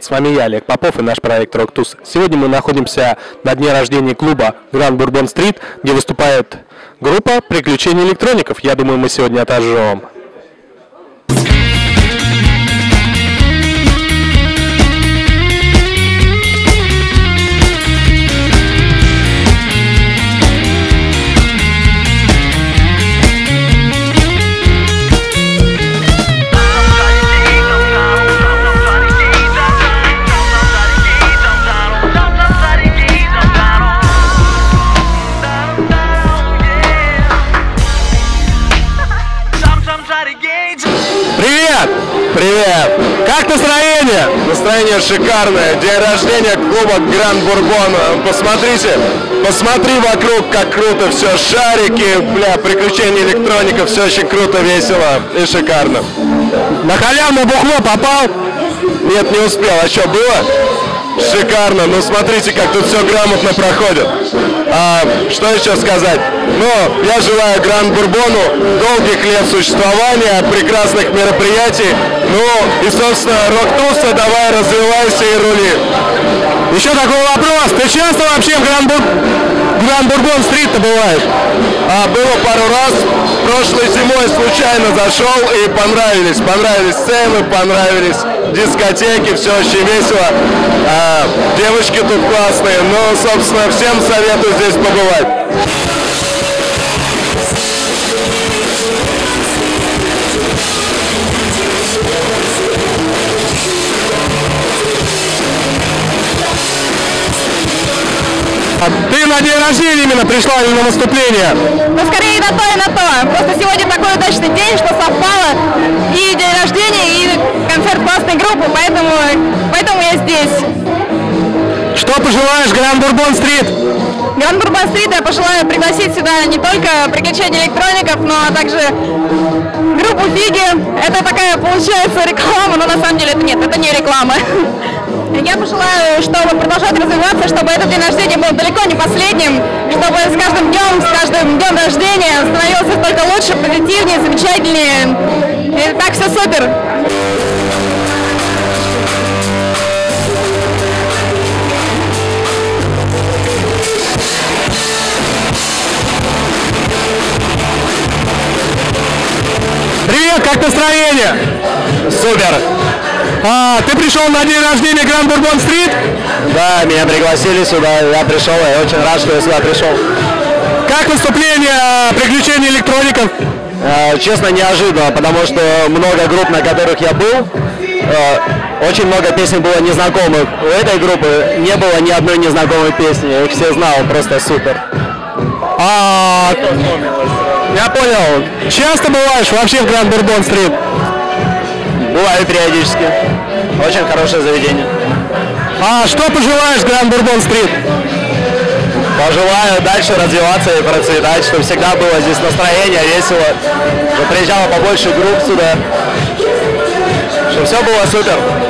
привет, с вами я, Олег Попов, и наш проект Рок Туса. Сегодня мы находимся на дне рождения клуба Гранд Бурбон Стрит, где выступает группа «Приключения электроников». Я думаю, мы сегодня отожжем. Привет! Как настроение? Настроение шикарное. День рождения клуба Гранд Бурбон. Посмотри вокруг, как круто все. Шарики, бля, приключения электроника. Все очень круто, весело и шикарно. На халяву бухло попал? Нет, не успел. А что, было? Шикарно. Ну, смотрите, как тут все грамотно проходит. Что еще сказать? Но я желаю Гранд Бурбону долгих лет существования, прекрасных мероприятий. Ну и, собственно, Рок Туса, давай, развивайся и рули. Еще такой вопрос. Ты часто вообще в Гранд Бурбон-стрит-то бываешь? Было пару раз. Прошлой зимой случайно зашел и понравились. Понравились сцены, понравились дискотеки, все очень весело. Девочки тут классные. Ну, собственно, всем советую здесь побывать. Ты на день рождения именно пришла или на выступление? Ну, скорее и на то, и на то. Просто сегодня такой удачный день, что совпало и день рождения, и концерт классной группы, поэтому я здесь. Что пожелаешь Гранд Бурбон Стрит? Гранд Бурбон Стрит я пожелаю пригласить сюда не только приключения электроников, но а также группу Фиги. Это такая, получается, реклама, но на самом деле это нет, это не реклама. Я пожелаю, чтобы продолжать развиваться, чтобы этот день рождения был далеко не последним, чтобы с каждым днем рождения становился только лучше, позитивнее, замечательнее. И так все супер! Привет, как настроение? Супер! Ты пришел на день рождения Гранд Бурбон Стрит? Да, меня пригласили сюда, я пришел, я очень рад, что я сюда пришел. Как выступление «Приключения электроников»? Честно, неожиданно, потому что много групп, на которых я был, очень много песен было незнакомых. У этой группы не было ни одной незнакомой песни, я их все знал, просто супер. Я понял. Часто бываешь вообще в Гранд Бурбон Стрит? Бывает периодически. Очень хорошее заведение. Что пожелаешь Гранд Бурбон Стрит? Пожелаю дальше развиваться и процветать, чтобы всегда было здесь настроение, весело. Чтобы приезжало побольше групп сюда. Чтобы все было супер.